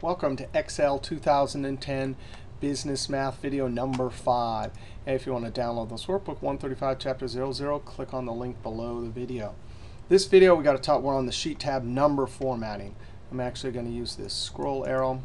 Welcome to Excel 2010 Business Math video number 5. And if you want to download this workbook, 135 chapter 00, click on the link below the video. This video we got to talk more on the sheet tab number formatting. I'm actually going to use this scroll arrow.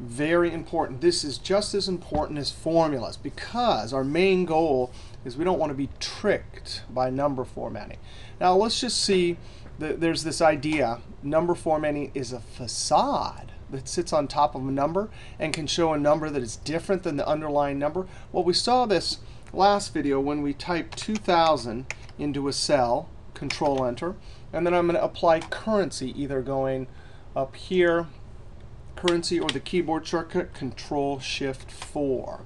Very important. This is just as important as formulas because our main goal is we don't want to be tricked by number formatting. Now let's just see that there's this idea. Number formatting is a facade that sits on top of a number and can show a number that is different than the underlying number. Well, we saw this last video when we typed 2000 into a cell, Control-Enter, and then I'm going to apply currency, either going up here, currency, or the keyboard shortcut, Control-Shift-4.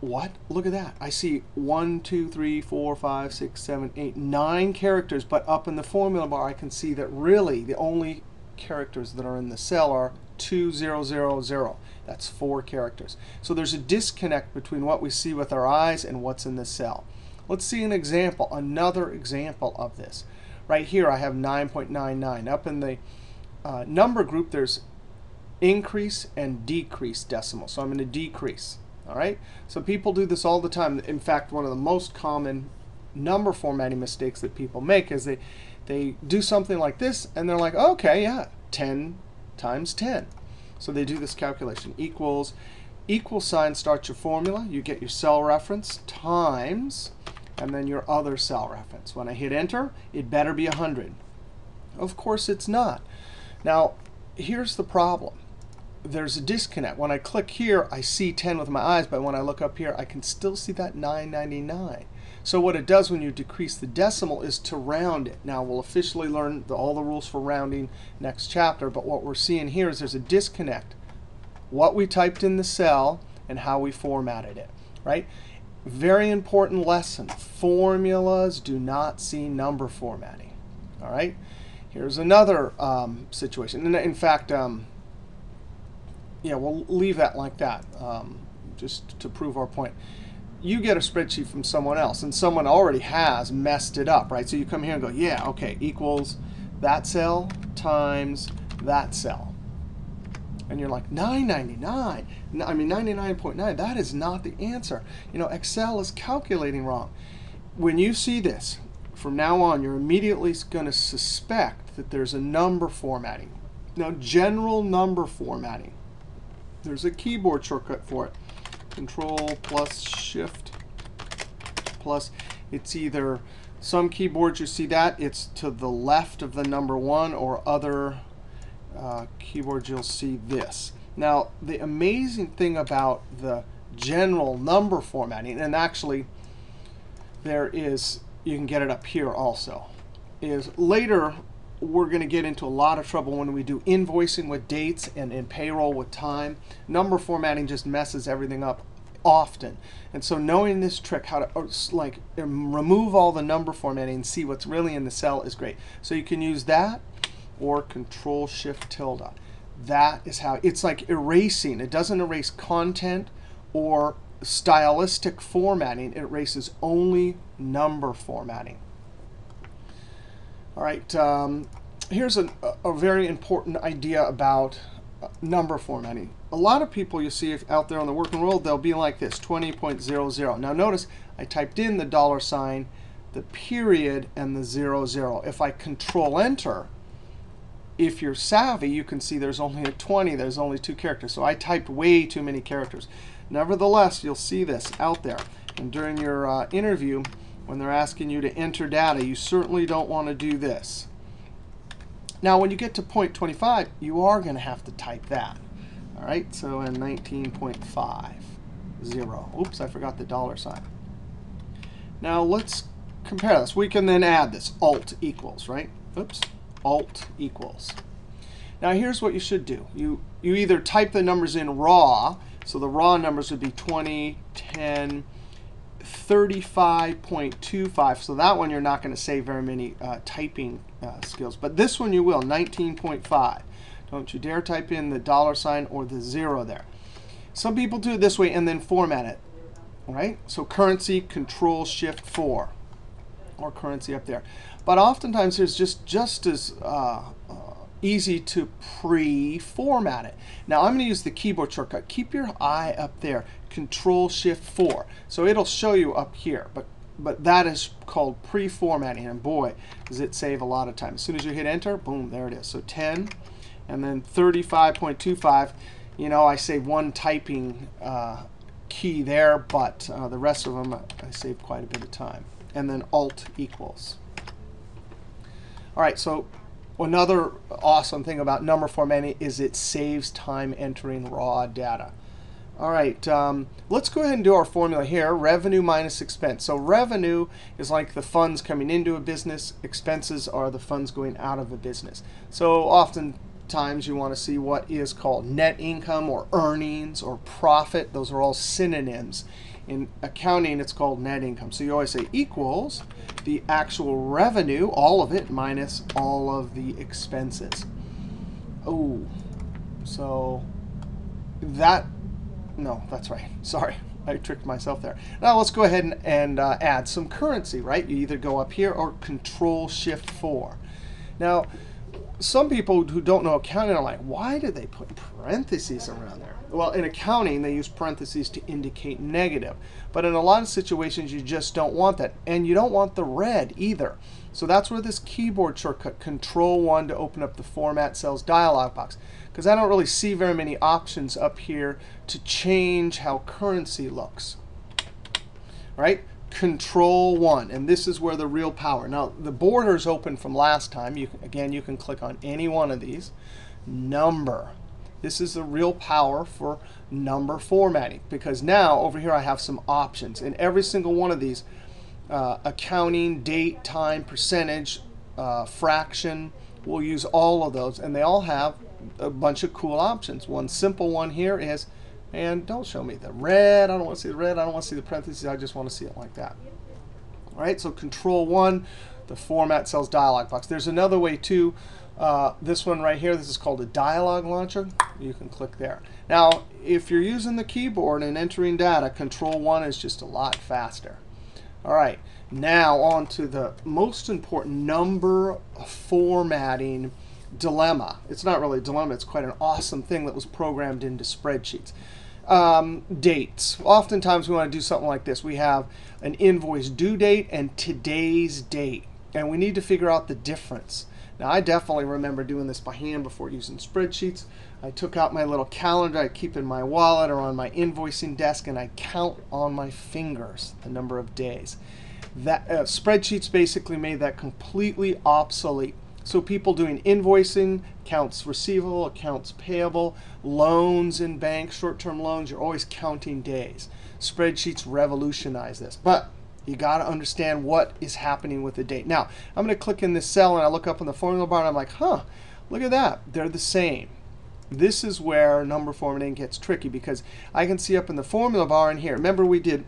What? Look at that. I see 1, 2, 3, 4, 5, 6, 7, 8, 9 characters, but up in the formula bar I can see that really the only characters that are in the cell are 2000. That's 4 characters. So there's a disconnect between what we see with our eyes and what's in the cell. Let's see an example, another example of this. Right here I have 9.99. Up in the number group there's increase and decrease decimal. So I'm going to decrease. All right? So people do this all the time. In fact, one of the most common number formatting mistakes that people make is they do something like this, and they're like, OK, yeah, 10 times 10. So they do this calculation. Equals, equal sign starts your formula. You get your cell reference times, and then your other cell reference. When I hit Enter, it better be 100. Of course, it's not. Now, here's the problem. There's a disconnect. When I click here, I see 10 with my eyes, but when I look up here, I can still see that 9.99. So what it does when you decrease the decimal is to round it. Now, we'll officially learn all the rules for rounding next chapter, but what we're seeing here is there's a disconnect. What we typed in the cell and how we formatted it, right? Very important lesson. Formulas do not see number formatting, all right? Here's another situation. And in fact, yeah, we'll leave that like that just to prove our point. You get a spreadsheet from someone else, and someone already has messed it up, right? So you come here and go, yeah, OK, equals that cell times that cell. And you're like, 9.99. I mean, 99.9, that is not the answer. You know, Excel is calculating wrong. When you see this, from now on, you're immediately going to suspect that there's a number formatting. Now, general number formatting. There's a keyboard shortcut for it. Control plus Shift plus. It's either some keyboards, you see that, it's to the left of the number 1, or other keyboards, you'll see this. Now, the amazing thing about the general number formatting, and actually there is, you can get it up here also, is later we're going to get into a lot of trouble when we do invoicing with dates and in payroll with time. Number formatting just messes everything up often. And so knowing this trick, how to like remove all the number formatting and see what's really in the cell is great. So you can use that or Control-Shift-tilde. That is how it's like erasing. It doesn't erase content or stylistic formatting, it erases only number formatting. All right, here's a very important idea about number formatting. A lot of people you see out there on the working world, they'll be like this, 20.00. Now notice I typed in the dollar sign, the period, and the 00. If I Control-Enter, if you're savvy, you can see there's only a 20. There's only 2 characters. So I typed way too many characters. Nevertheless, you'll see this out there. And during your interview, when they're asking you to enter data, you certainly don't want to do this. Now, when you get to 0.25, you are going to have to type that. All right, so in 19.50. Oops, I forgot the dollar sign. Now, let's compare this. We can then add this, Alt-equals, right? Oops, Alt-equals. Now, here's what you should do. You either type the numbers in raw, so the raw numbers would be 20, 10, 35.25. So that one you're not going to save very many typing skills. But this one you will, 19.5. Don't you dare type in the dollar sign or the 0 there. Some people do it this way and then format it. Right? So currency, Control-Shift-4, or currency up there. But oftentimes, there's just as easy to pre-format it. Now I'm going to use the keyboard shortcut. Keep your eye up there, Control-Shift-4. So it'll show you up here. But that is called pre-formatting. And boy, does it save a lot of time. As soon as you hit Enter, boom, there it is. So 10 and then 35.25. You know, I save one typing key there, but the rest of them I save quite a bit of time. And then Alt-equals. All right, so another awesome thing about number formatting is it saves time entering raw data. All right, let's go ahead and do our formula here, revenue minus expense. So revenue is like the funds coming into a business. Expenses are the funds going out of a business. So oftentimes you want to see what is called net income or earnings or profit. Those are all synonyms. In accounting, it's called net income. So you always say equals the actual revenue, all of it, minus all of the expenses. Oh, so that... No, that's right. Sorry, I tricked myself there. Now let's go ahead and add some currency, right? You either go up here or Control-Shift-4. Now, some people who don't know accounting are like, why do they put parentheses around there? Well, in accounting, they use parentheses to indicate negative. But in a lot of situations, you just don't want that. And you don't want the red either. So that's where this keyboard shortcut, Control-1, to open up the Format Cells dialog box. Because I don't really see very many options up here to change how currency looks. All right, Control-1. And this is where the real power. Now, the borders open from last time. You can, again, you can click on any one of these. Number. This is the real power for number formatting. Because now, over here, I have some options. And every single one of these, accounting, date, time, percentage, fraction, we'll use all of those. And they all have a bunch of cool options. One simple one here is, and don't show me the red. I don't want to see the red. I don't want to see the parentheses. I just want to see it like that. All right, so Control-1, the Format Cells dialog box. There's another way too. This one right here, this is called a dialog launcher. You can click there. Now, if you're using the keyboard and entering data, Control-1 is just a lot faster. All right, now on to the most important number formatting dilemma. It's not really a dilemma. It's quite an awesome thing that was programmed into spreadsheets. Dates. Oftentimes, we want to do something like this. We have an invoice due date and today's date. And we need to figure out the difference. Now, I definitely remember doing this by hand before using spreadsheets. I took out my little calendar I keep in my wallet or on my invoicing desk, and I count on my fingers the number of days. That spreadsheets basically made that completely obsolete. So people doing invoicing, accounts receivable, accounts payable, loans in banks, short-term loans, you're always counting days. Spreadsheets revolutionize this. But you got to understand what is happening with the date. Now, I'm going to click in this cell, and I look up in the formula bar, and I'm like, huh, look at that. They're the same. This is where number formatting gets tricky, because I can see up in the formula bar in here. Remember, we did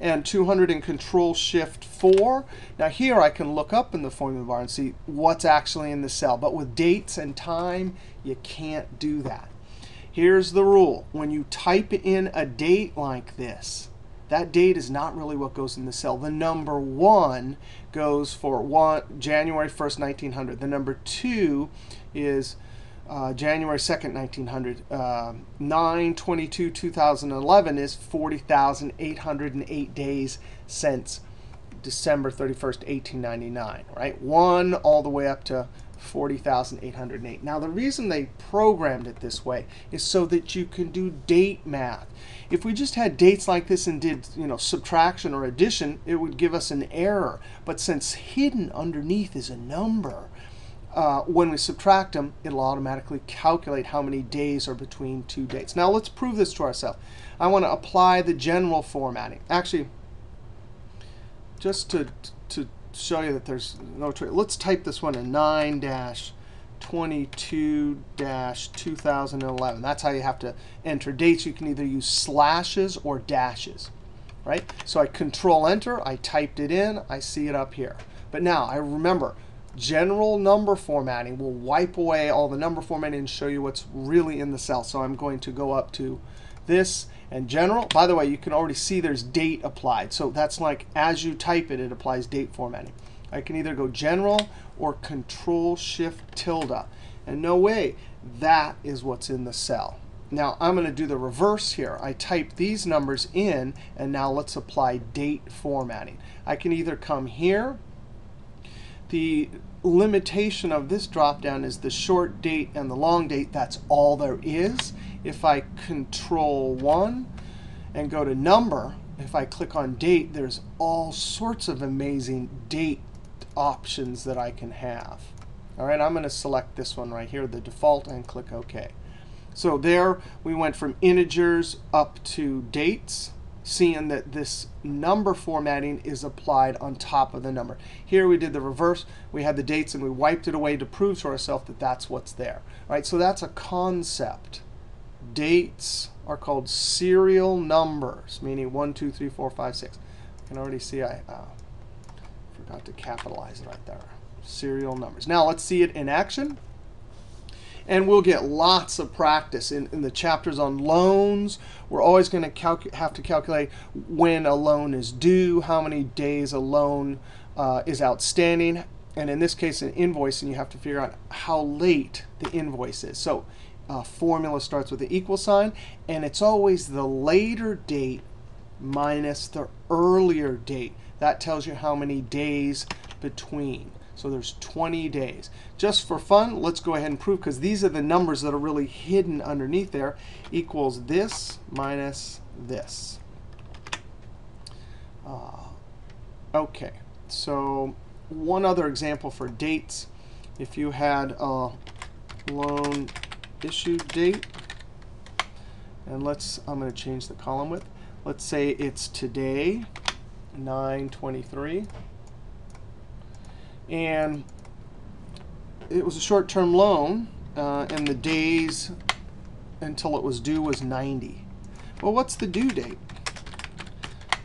and 200 in Control-Shift-4. Now here, I can look up in the formula bar and see what's actually in the cell. But with dates and time, you can't do that. Here's the rule. When you type in a date like this, that date is not really what goes in the cell. The number 1 goes for January 1st, 1900. The number 2 is January 2nd, 1900. 9/22/2011 is 40,808 days since December 31st, 1899. Right? 1 all the way up to 40,808. Now, the reason they programmed it this way is so that you can do date math. If we just had dates like this and did, you know, subtraction or addition, it would give us an error. But since hidden underneath is a number, when we subtract them, it'll automatically calculate how many days are between two dates. Now, let's prove this to ourselves. I want to apply the general formatting. Actually, just to show you that there's no trick, let's type this one in 9-22-2011. That's how you have to enter dates. You can either use slashes or dashes. Right? So I Control-Enter. I typed it in. I see it up here. But now, I remember, general number formatting will wipe away all the number formatting and show you what's really in the cell. So I'm going to go up to this and general. By the way, you can already see there's date applied. So that's like as you type it, it applies date formatting. I can either go General or Control-Shift-tilde. And no way, that is what's in the cell. Now I'm going to do the reverse here. I type these numbers in, and now let's apply date formatting. I can either come here. The limitation of this dropdown is the short date and the long date. That's all there is. If I Control-1 and go to Number, if I click on Date, there's all sorts of amazing date options that I can have. All right, I'm going to select this one right here, the default, and click OK. So there we went from integers up to dates, seeing that this number formatting is applied on top of the number. Here we did the reverse. We had the dates, and we wiped it away to prove to ourselves that that's what's there. All right, so that's a concept. Dates are called serial numbers, meaning 1, 2, 3, 4, 5, 6. You can already see I forgot to capitalize it right there. Serial numbers. Now let's see it in action. And we'll get lots of practice in the chapters on loans. We're always going to have to calculate when a loan is due, how many days a loan is outstanding. And in this case, an invoice, and you have to figure out how late the invoice is. So formula starts with the equal sign, and it's always the later date minus the earlier date. That tells you how many days between. So there's 20 days. Just for fun, let's go ahead and prove, because these are the numbers that are really hidden underneath there. Equals this minus this. OK, so one other example for dates. If you had a loan issue date, and I'm going to change the column width. Let's say it's today, 9/23. And it was a short-term loan, and the days until it was due was 90. Well, what's the due date?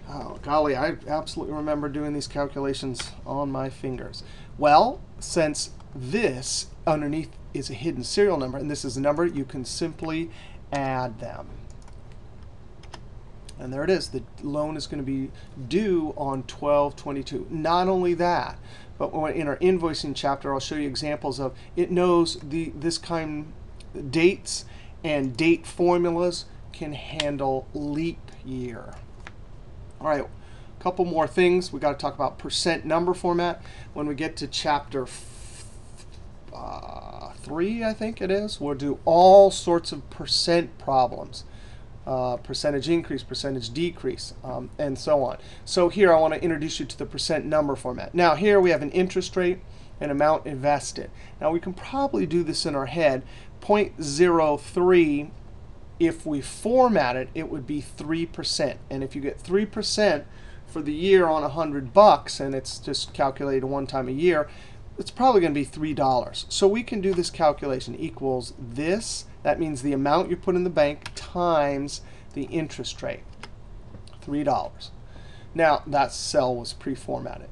Oh, golly, I absolutely remember doing these calculations on my fingers. Well, since this underneath is a hidden serial number, and this is a number, you can simply add them. And there it is. The loan is going to be due on 12/22. Not only that, but in our invoicing chapter, I'll show you examples of it knows this kind of dates, and date formulas can handle leap year. All right, a couple more things. We've got to talk about percent number format. When we get to chapter 3, I think it is, we'll do all sorts of percent problems. Percentage increase, percentage decrease, and so on. So here I want to introduce you to the percent number format. Now here we have an interest rate and amount invested. Now we can probably do this in our head. 0.03, if we format it, it would be 3%. And if you get 3% for the year on $100, and it's just calculated one time a year, it's probably going to be $3. So we can do this calculation. Equals this. That means the amount you put in the bank times the interest rate, $3. Now, that cell was pre-formatted.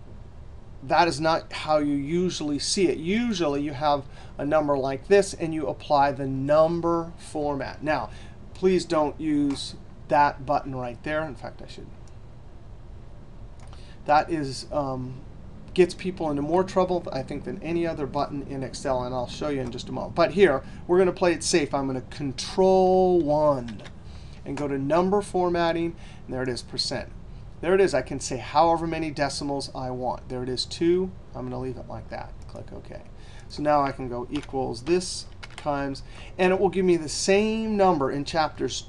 That is not how you usually see it. Usually, you have a number like this, and you apply the number format. Now, please don't use that button right there. In fact, I should. That is gets people into more trouble, I think, than any other button in Excel, and I'll show you in just a moment. But here, we're going to play it safe. I'm going to Control-1 and go to number formatting, and there it is, percent. There it is. I can say however many decimals I want. There it is, 2. I'm going to leave it like that. Click OK. So now I can go equals this times, and it will give me the same number in chapters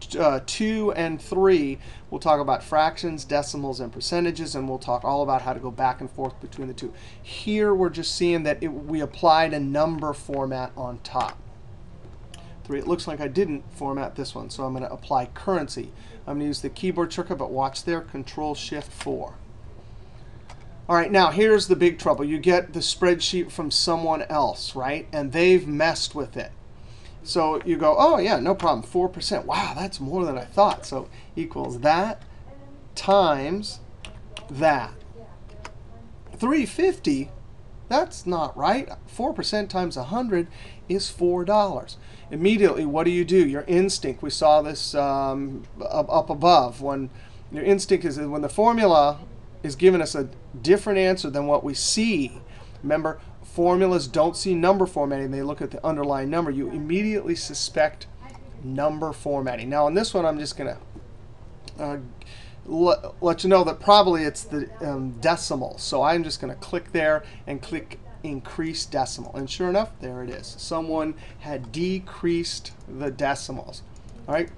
2 and 3. We'll talk about fractions, decimals, and percentages, and we'll talk all about how to go back and forth between the two. Here, we're just seeing that we applied a number format on top. 3, it looks like I didn't format this one, so I'm going to apply currency. I'm going to use the keyboard shortcut, but watch there, Control-Shift-4. All right, now here's the big trouble. You get the spreadsheet from someone else, right? And they've messed with it. So you go, oh, yeah, no problem, 4%. Wow, that's more than I thought. So equals that times that. 350, that's not right. 4% times 100 is $4. Immediately, what do? Your instinct, we saw this up above. Your instinct is that when the formula is giving us a different answer than what we see. Remember, formulas don't see number formatting. They look at the underlying number. You immediately suspect number formatting. Now, on this one, I'm just going to let you know that probably it's the decimal. So I'm just going to click there and click increase decimal. And sure enough, there it is. Someone had decreased the decimals. All right.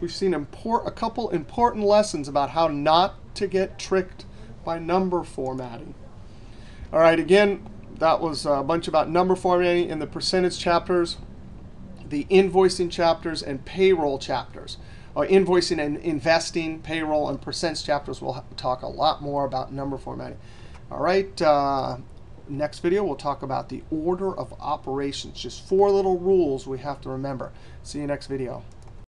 We've seen a couple important lessons about how not to get tricked by number formatting. All right, again, that was a bunch about number formatting in the percentage chapters, the invoicing chapters, and payroll chapters. Or invoicing and investing, payroll, and percentage chapters. We'll talk a lot more about number formatting. All right, next video we'll talk about the order of operations. Just 4 little rules we have to remember. See you next video.